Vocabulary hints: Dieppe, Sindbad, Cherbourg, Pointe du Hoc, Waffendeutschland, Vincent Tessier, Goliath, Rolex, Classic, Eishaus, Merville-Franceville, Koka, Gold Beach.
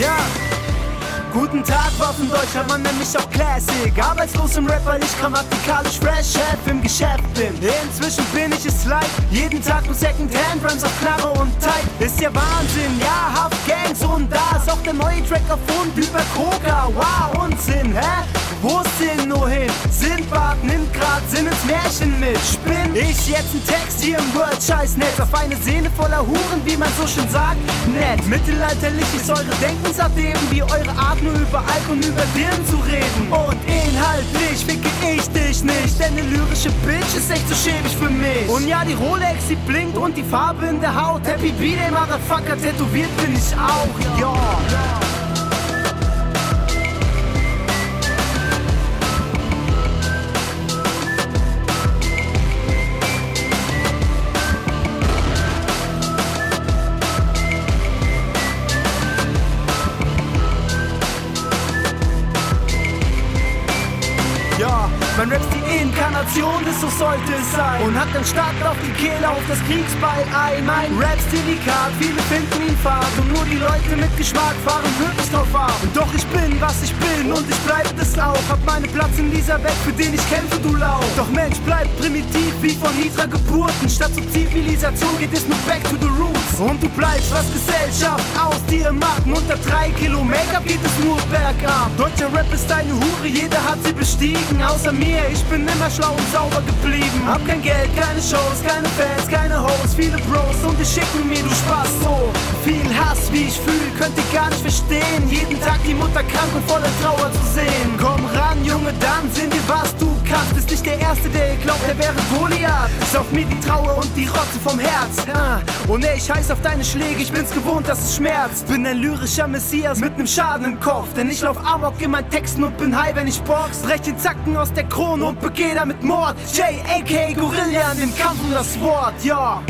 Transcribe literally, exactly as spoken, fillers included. ja. Guten Tag, waffendeutscher Mann, nenn mich auch Classic. Arbeitslos im Rap, weil ich grammatikalisch fresh Chef im Geschäft bin. Inzwischen bin ich es leid. Jeden Tag nur Secondhand Rhymes auf Knarre und Tight. Ist ja Wahnsinn, ja, Haftgangs und das. Auch der neue Track auf Hund über Coca. Wow, Unsinn, hä? Wo ist denn nur hin? Sindbad nimmt grad Sinn ins Märchen mit. Spinn ich jetzt einen Text hier im World-Scheiß-Netz auf eine Sehne voller Huren, wie man so schön sagt, nett. Mittelalterlich ist eure Denkensabeben, wie eure Art nur über Alk und über Birnen zu reden. Und inhaltlich ficke ich dich nicht, denn eine lyrische Bitch ist echt zu schäbig für mich. Und ja, die Rolex, die blinkt und die Farbe in der Haut. Happy B-Day, Motherfucker, tätowiert bin ich auch, ja. Ja, mein Rap ist die Inkarnation des so sollte es sein. Und hat den Start auf die Kehle, auf das Kriegsbeil ein. Mein Rap ist delikat, viele finden ihn fad. Und nur die Leute mit Geschmack fahren wirklich drauf ab. Doch ich bin, was ich bin und ich bleib es auch. Hab meinen Platz in dieser Welt, für den ich kämpfe, du Lauch. Doch Mensch, bleibt primitiv, wie von Hydra Geburten. Statt zur Zivilisation geht es nur back to the roots. Und du bleibst, was Gesellschaft aus dir macht. Unter drei Kilo Make-up geht es nur bergab. Deutscher Rap ist eine Hure, jeder hat sie bestiegen. Außer mir, ich bin immer schlau und sauber geblieben. Hab kein Geld, keine Shows, keine Fans, keine Hoes, viele Bros und die schicken mir, du Spaß, so viel Hass, wie ich fühl, könnt ihr gar nicht verstehen. Jeden Tag die Mutter krank und voller Trauer zu sehen. Komm ran, Junge, dann sind wir, was du kannst. Bist nicht der Erste, der glaubt, er wäre Goliath. Ist auf mir die Trauer und die Rotze vom Herz. Und ey, ich heiß auf deine Schläge, ich bin's gewohnt, dass es schmerzt. Bin ein lyrischer Messias mit nem Schaden im Kopf, denn ich lauf Amok in meinen Texten und bin high, wenn ich box. Brech den Zack aus der Krone und begeh damit Mord. J A K Gorilla an dem Kampf um das Wort, ja.